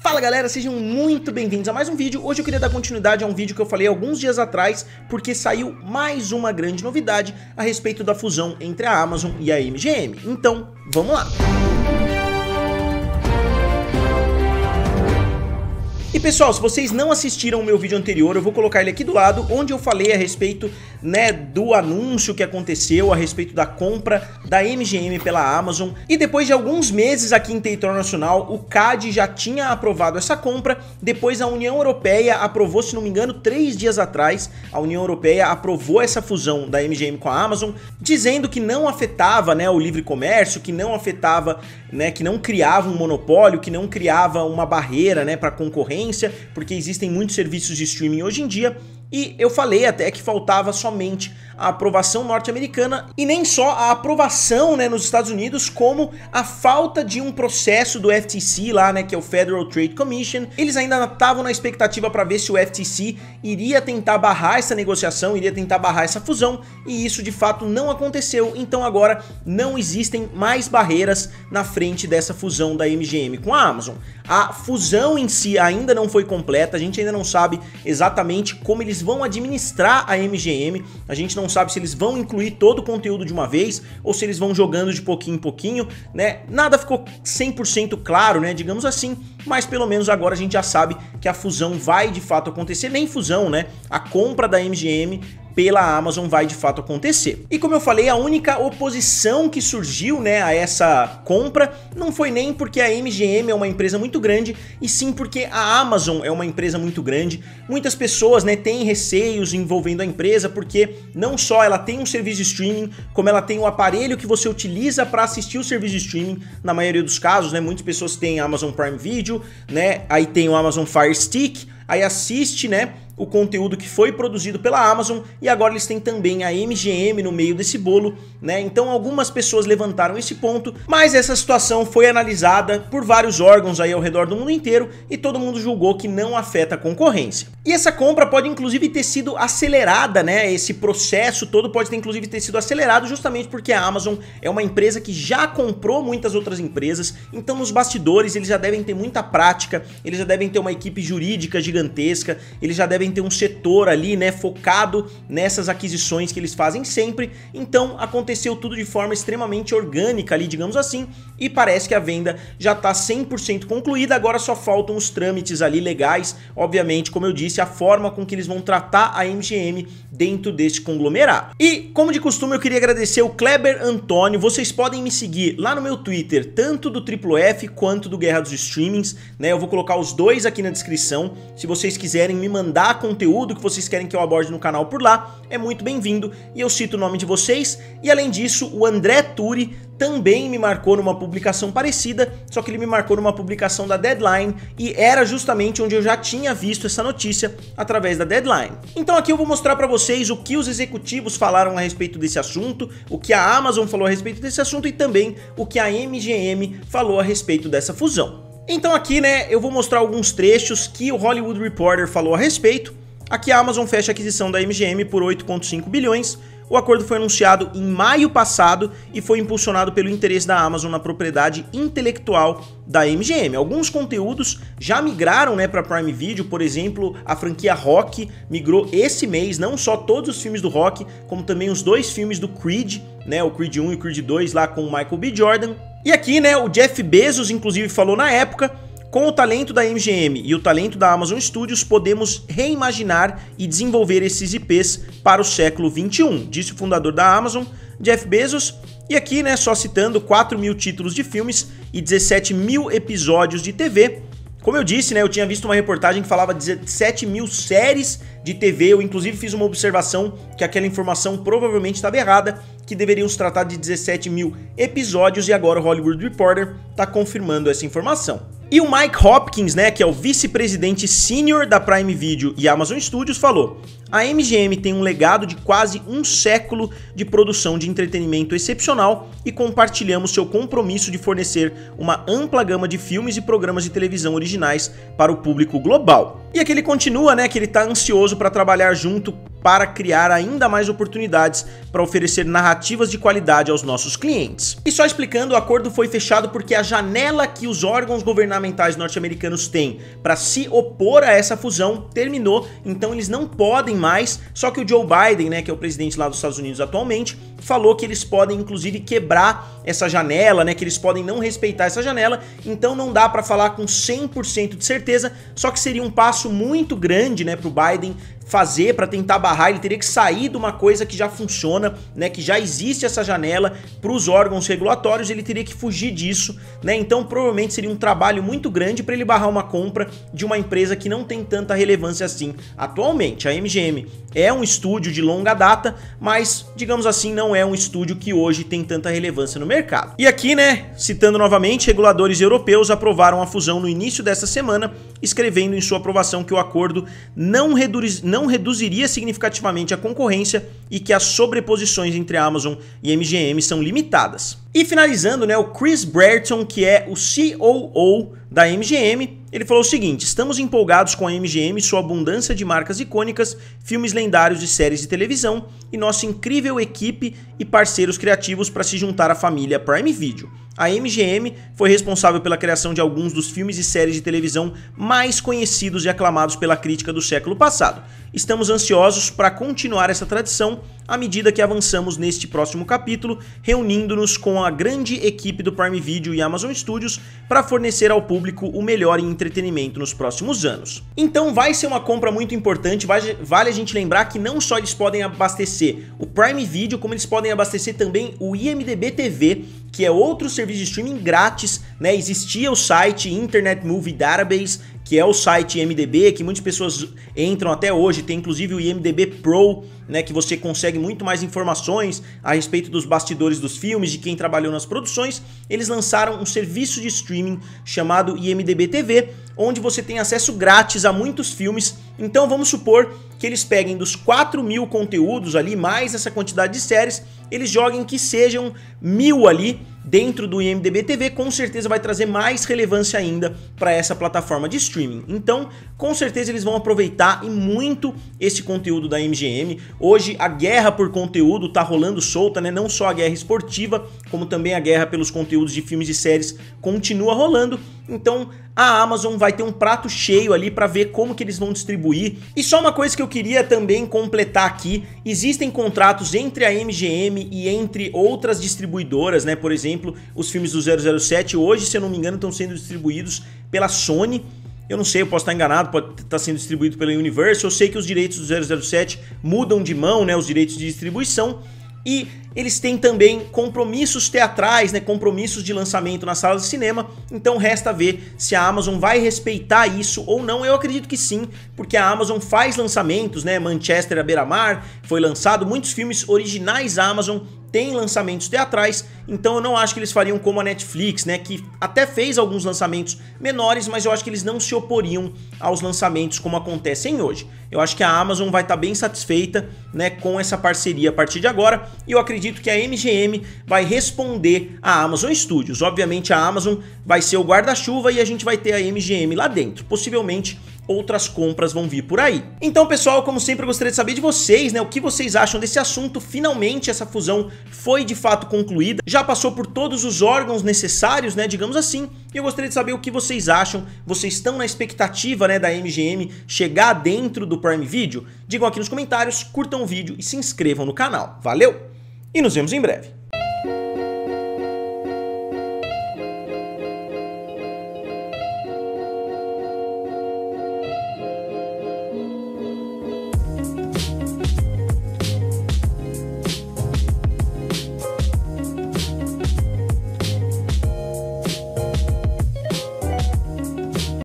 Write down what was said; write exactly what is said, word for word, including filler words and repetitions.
Fala galera, sejam muito bem-vindos a mais um vídeo. Hoje eu queria dar continuidade a um vídeo que eu falei alguns dias atrás, porque saiu mais uma grande novidade a respeito da fusão entre a Amazon e a M G M. Então, vamos lá! E pessoal, se vocês não assistiram o meu vídeo anterior, eu vou colocar ele aqui do lado, onde eu falei a respeito, né, do anúncio que aconteceu, a respeito da compra da M G M pela Amazon. E depois de alguns meses aqui em território nacional, o CADE já tinha aprovado essa compra, depois a União Europeia aprovou, se não me engano, três dias atrás, a União Europeia aprovou essa fusão da M G M com a Amazon, dizendo que não afetava, né, o livre comércio, que não afetava, né, que não criava um monopólio, que não criava uma barreira, né, para concorrência, porque existem muitos serviços de streaming hoje em dia. E eu falei até que faltava somente a aprovação norte-americana, e nem só a aprovação, né, nos Estados Unidos, como a falta de um processo do F T C lá, né, que é o Federal Trade Commission. Eles ainda estavam na expectativa para ver se o F T C iria tentar barrar essa negociação, iria tentar barrar essa fusão, e isso de fato não aconteceu. Então agora não existem mais barreiras na frente dessa fusão da M G M com a Amazon. A fusão em si ainda não foi completa, a gente ainda não sabe exatamente como eles vão administrar a M G M, a gente não sabe se eles vão incluir todo o conteúdo de uma vez ou se eles vão jogando de pouquinho em pouquinho, né? Nada ficou cem por cento claro, né, digamos assim, mas pelo menos agora a gente já sabe que a fusão vai de fato acontecer, nem fusão, né, a compra da M G M pela Amazon vai de fato acontecer. E como eu falei, a única oposição que surgiu, né, a essa compra não foi nem porque a M G M é uma empresa muito grande, e sim porque a Amazon é uma empresa muito grande. Muitas pessoas, né, têm receios envolvendo a empresa, porque não só ela tem um serviço de streaming, como ela tem um aparelho que você utiliza para assistir o serviço de streaming. Na maioria dos casos, né, muitas pessoas têm Amazon Prime Video, né, aí tem o Amazon Fire Stick, aí assiste, né, o conteúdo que foi produzido pela Amazon, e agora eles têm também a M G M no meio desse bolo, né? Então algumas pessoas levantaram esse ponto, mas essa situação foi analisada por vários órgãos aí ao redor do mundo inteiro e todo mundo julgou que não afeta a concorrência. E essa compra pode inclusive ter sido acelerada, né? Esse processo todo pode ter inclusive ter sido acelerado justamente porque a Amazon é uma empresa que já comprou muitas outras empresas, então nos bastidores eles já devem ter muita prática, eles já devem ter uma equipe jurídica gigantesca, eles já devem ter um setor ali, né, focado nessas aquisições que eles fazem sempre. Então aconteceu tudo de forma extremamente orgânica ali, digamos assim, e parece que a venda já tá cem por cento concluída, agora só faltam os trâmites ali legais, obviamente, como eu disse, a forma com que eles vão tratar a M G M dentro deste conglomerado. E como de costume eu queria agradecer o Kleber Antônio, vocês podem me seguir lá no meu Twitter, tanto do F F F quanto do Guerra dos Streamings, né, eu vou colocar os dois aqui na descrição, se vocês quiserem me mandar conteúdo que vocês querem que eu aborde no canal por lá, é muito bem-vindo e eu cito o nome de vocês. E além disso, o André Turi também me marcou numa publicação parecida, só que ele me marcou numa publicação da Deadline, e era justamente onde eu já tinha visto essa notícia através da Deadline. Então aqui eu vou mostrar pra vocês o que os executivos falaram a respeito desse assunto, o que a Amazon falou a respeito desse assunto e também o que a M G M falou a respeito dessa fusão. Então aqui, né, eu vou mostrar alguns trechos que o Hollywood Reporter falou a respeito. Aqui a Amazon fecha a aquisição da M G M por oito vírgula cinco bilhões. O acordo foi anunciado em maio passado e foi impulsionado pelo interesse da Amazon na propriedade intelectual da M G M. Alguns conteúdos já migraram, né, para Prime Video, por exemplo, a franquia Rock migrou esse mês, não só todos os filmes do Rock, como também os dois filmes do Creed, né, o Creed um e o Creed dois lá com o Michael B. Jordan. E aqui, né, o Jeff Bezos inclusive falou na época: com o talento da M G M e o talento da Amazon Studios, podemos reimaginar e desenvolver esses I Ps para o século vinte e um, disse o fundador da Amazon, Jeff Bezos. E aqui, né, só citando quatro mil títulos de filmes e dezessete mil episódios de T V. Como eu disse, né, eu tinha visto uma reportagem que falava dezessete mil séries de T V, eu inclusive fiz uma observação que aquela informação provavelmente estava errada, que deveriam se tratar de dezessete mil episódios, e agora o Hollywood Reporter está confirmando essa informação. E o Mike Hopkins, né, que é o vice-presidente sênior da Prime Video e Amazon Studios, falou: a M G M tem um legado de quase um século de produção de entretenimento excepcional e compartilhamos seu compromisso de fornecer uma ampla gama de filmes e programas de televisão originais para o público global. E aqui ele continua, né, que ele tá ansioso para trabalhar junto para criar ainda mais oportunidades para oferecer narrativas de qualidade aos nossos clientes. E só explicando, o acordo foi fechado porque a janela que os órgãos governamentais norte-americanos têm para se opor a essa fusão terminou, então eles não podem mais, só que o Joe Biden, né, que é o presidente lá dos Estados Unidos atualmente, falou que eles podem inclusive quebrar essa janela, né, que eles podem não respeitar essa janela, então não dá para falar com cem por cento de certeza, só que seria um passo muito grande, né, pro Biden fazer para tentar barrar, ele teria que sair de uma coisa que já funciona, né, que já existe essa janela para os órgãos regulatórios, ele teria que fugir disso, né, então provavelmente seria um trabalho muito grande para ele barrar uma compra de uma empresa que não tem tanta relevância assim atualmente. A M G M é um estúdio de longa data, mas, digamos assim, não é um estúdio que hoje tem tanta relevância no mercado. E aqui, né, citando novamente, reguladores europeus aprovaram a fusão no início dessa semana, escrevendo em sua aprovação que o acordo não reduz, não Não reduziria significativamente a concorrência e que as sobreposições entre Amazon e M G M são limitadas. E finalizando, né, o Chris Brereton, que é o C O O da M G M, ele falou o seguinte: estamos empolgados com a M G M, sua abundância de marcas icônicas, filmes lendários e séries de televisão e nossa incrível equipe e parceiros criativos para se juntar à família Prime Video. A M G M foi responsável pela criação de alguns dos filmes e séries de televisão mais conhecidos e aclamados pela crítica do século passado. Estamos ansiosos para continuar essa tradição à medida que avançamos neste próximo capítulo, reunindo-nos com a grande equipe do Prime Video e Amazon Studios para fornecer ao público o melhor em entretenimento nos próximos anos. Então vai ser uma compra muito importante, vale a gente lembrar que não só eles podem abastecer o Prime Video, como eles podem abastecer também o I M D B T V, que é outro serviço de streaming grátis, né? Existia o site Internet Movie Database, que é o site I M D B, que muitas pessoas entram até hoje, tem inclusive o I M D B Pro, né, que você consegue muito mais informações a respeito dos bastidores dos filmes, de quem trabalhou nas produções. Eles lançaram um serviço de streaming chamado I M D B T V, onde você tem acesso grátis a muitos filmes. Então vamos supor que eles peguem dos quatro mil conteúdos ali, mais essa quantidade de séries, eles joguem que sejam mil ali, dentro do I M D B T V, com certeza vai trazer mais relevância ainda para essa plataforma de streaming. Então, com certeza eles vão aproveitar e muito esse conteúdo da M G M. Hoje a guerra por conteúdo tá rolando solta, né? Não só a guerra esportiva, como também a guerra pelos conteúdos de filmes e séries continua rolando. Então, a Amazon vai ter um prato cheio ali para ver como que eles vão distribuir. E só uma coisa que eu queria também completar aqui: existem contratos entre a M G M e entre outras distribuidoras, né? Por exemplo, os filmes do zero zero sete hoje, se eu não me engano, estão sendo distribuídos pela Sony. Eu não sei, eu posso estar enganado, pode estar sendo distribuído pela Universal. Eu sei que os direitos do zero zero sete mudam de mão, né? Os direitos de distribuição. E eles têm também compromissos teatrais, né, compromissos de lançamento nas salas de cinema, então resta ver se a Amazon vai respeitar isso ou não. Eu acredito que sim, porque a Amazon faz lançamentos, né, Manchester à beira-mar foi lançado, muitos filmes originais Amazon tem lançamentos teatrais, então eu não acho que eles fariam como a Netflix, né, que até fez alguns lançamentos menores, mas eu acho que eles não se oporiam aos lançamentos como acontecem hoje. Eu acho que a Amazon vai estar bem satisfeita, né, com essa parceria a partir de agora, e eu acredito que a M G M vai responder à Amazon Studios. Obviamente a Amazon vai ser o guarda-chuva e a gente vai ter a M G M lá dentro, possivelmente outras compras vão vir por aí. Então, pessoal, como sempre, eu gostaria de saber de vocês, né, o que vocês acham desse assunto. Finalmente essa fusão foi de fato concluída, já passou por todos os órgãos necessários, né, digamos assim, e eu gostaria de saber o que vocês acham. Vocês estão na expectativa, né, da M G M chegar dentro do Prime Video? Digam aqui nos comentários, curtam o vídeo e se inscrevam no canal. Valeu! E nos vemos em breve.